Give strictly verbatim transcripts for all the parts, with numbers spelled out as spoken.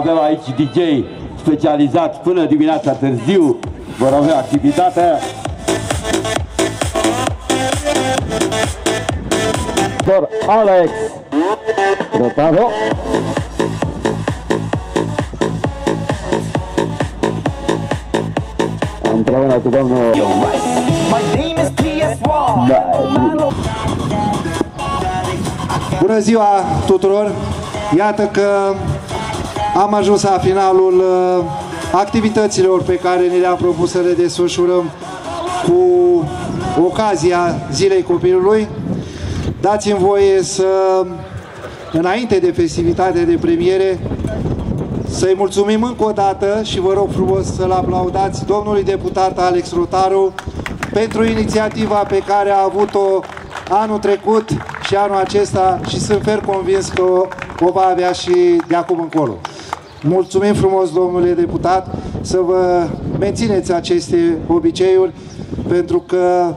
Avem aici D J specializat până dimineața târziu, vor avea activitatea. Alex Rotaru. Împreună cu domnul Bună ziua tuturor! Iată că am ajuns la finalul activităților pe care ni le-am propus să le desfășurăm cu ocazia Zilei Copilului. Dați-mi voie să, înainte de festivitatea de premiere, să-i mulțumim încă o dată și vă rog frumos să-l aplaudați domnului deputat Alex Rotaru pentru inițiativa pe care a avut-o anul trecut și anul acesta și sunt fer convins că o va avea și de acum încolo. Mulțumim frumos, domnule deputat, să vă mențineți aceste obiceiuri, pentru că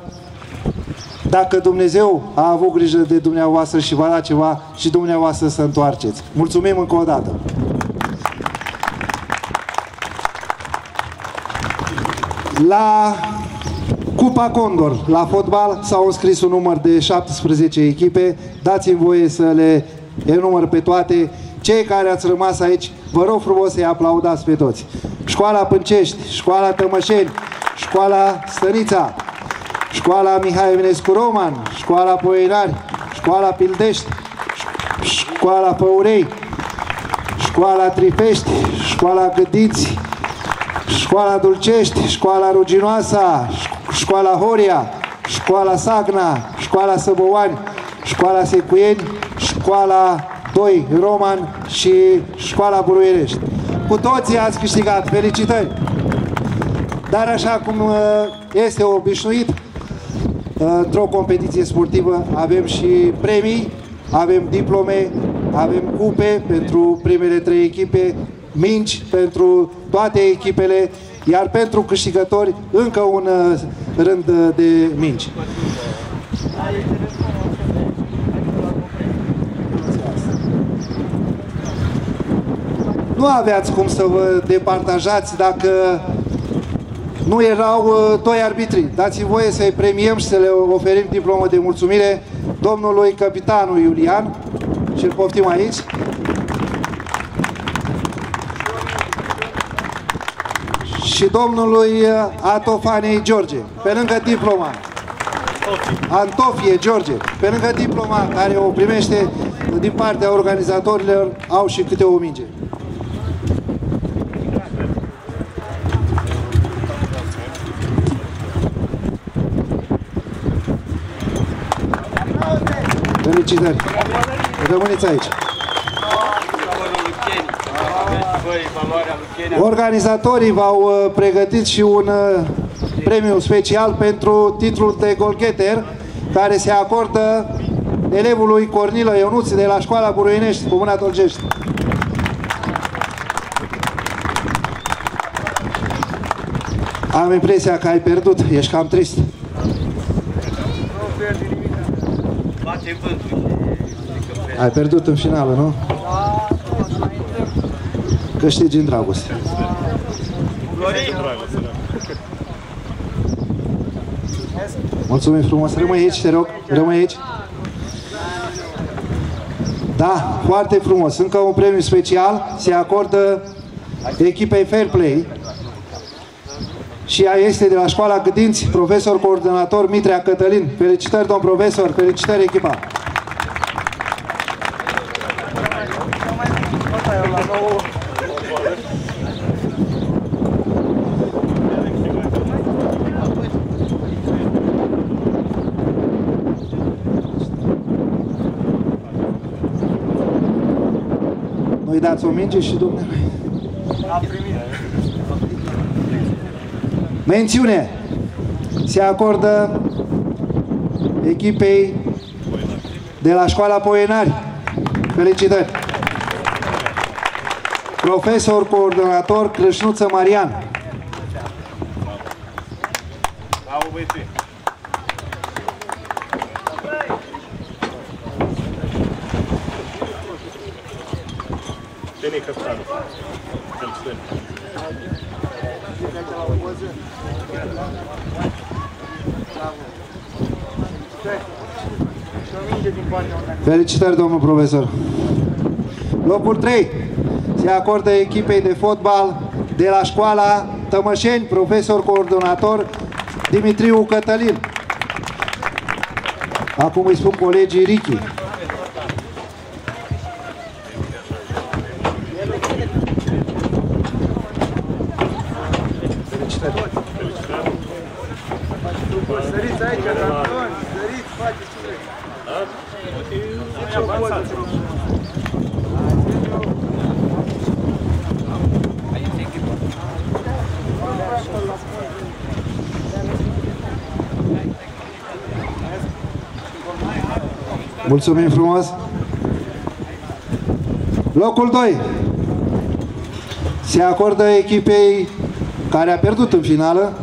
dacă Dumnezeu a avut grijă de dumneavoastră și v-a dat ceva, și dumneavoastră să întoarceți. Mulțumim încă o dată! La Cupa Condor, la fotbal, s-au înscris un număr de șaptesprezece echipe. Dați-mi voie să le enumăr pe toate. Cei care ați rămas aici, vă rog frumos să-i aplaudați pe toți. Școala Pâncești, Școala Tămășeni, Școala Stănița, Școala Mihai Eminescu-Roman, Școala Poenari, Școala Pildești, Școala Păurei, Școala Tripești, Școala Gădiți, Școala Dulcești, Școala Ruginoasa, Școala Horia, Școala Sagna, Școala Săbăuani, Școala Secuieni, Școala doi Roman și Școala Buruierești. Cu toții ați câștigat, felicitări! Dar așa cum este obișnuit, într-o competiție sportivă avem și premii, avem diplome, avem cupe pentru primele trei echipe, minci pentru toate echipele, iar pentru câștigători încă un rând de minci. Nu aveați cum să vă departajați dacă nu erau uh, doi arbitri. Dați-mi voie să-i premiem și să le oferim diplomă de mulțumire domnului capitanul Iulian și îl poftim aici. Și domnului Antofanei George, pe lângă diploma. Antofie George, pe lângă diploma care o primește din partea organizatorilor, au și câte o minge. Felicitări! Rămâneți aici! Organizatorii v-au pregătit și un premiu special pentru titlul de golgheter, care se acordă elevului Cornilă Ionuț de la Școala Buruienești, Comuna Dolgești. Am impresia că ai pierdut, ești cam trist. Ai pierdut în finală, nu? Câștigi în dragoste. Mulțumim frumos, rămâi aici, te rog, rămâi aici. Da, foarte frumos, încă un premiu special se acordă echipei Fair Play și ea este de la Școala Gâdinți, profesor coordonator Mitrea Cătălin. Felicitări, domn profesor, felicitări echipa! Nu-i dați o minge și domnule. A primit. Mențiune se acordă echipei de la Școala Poenari. Felicitări! Profesor coordonator Crâșnuță Marian. Felicitări, domnul profesor. Locul trei se acordă echipei de fotbal de la școala Tămășeni, profesor coordonator Dimitri Ucatelli. Acum îi spun colegii Ricky. Mulțumim frumos! Locul doi se acordă echipei care a pierdut în finală,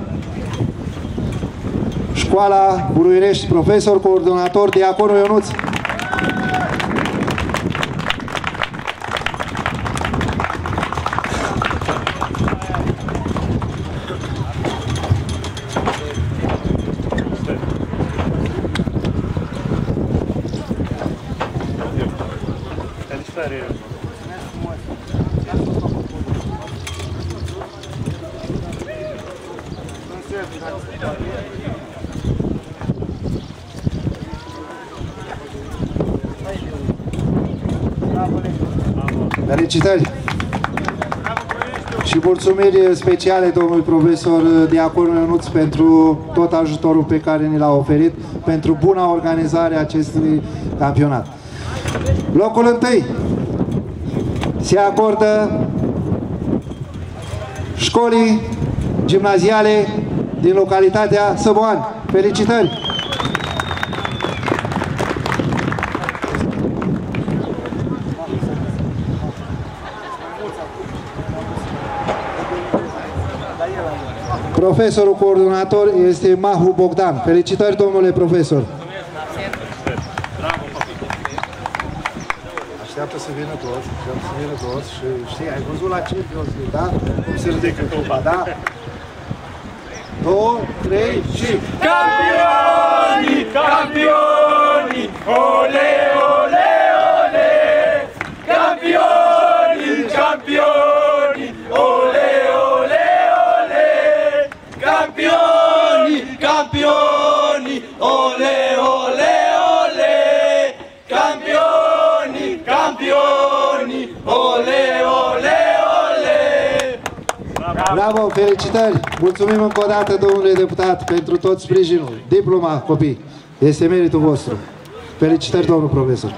școala Buruirești, profesor coordonator Deaconuț Ionuț. Felicitări și mulțumiri speciale domnului profesor Diaconuț Ionuț pentru tot ajutorul pe care ni l-a oferit, pentru buna organizare a acestui campionat. Locul întâi se acordă școlii gimnaziale din localitatea Săboan. Felicitări! Profesorul coordonator este Mahu Bogdan. Felicitări, domnule profesor! Așteaptă să vină toți, așteaptă să vină toți și știi, ai văzut la Champions League, da? Cum se ridică cupa, da? două, trei și... Campioni! Campioni! Ole, ole, ole! Campioni! Campioni! Ole! Campioni, campioni, ole, ole, ole, campioni, campioni, ole, ole, ole. Bravo, felicitări! Mulțumim încă o dată, domnule deputat, pentru tot sprijinul. Diploma, copii, este meritul vostru. Felicitări, domnul profesor!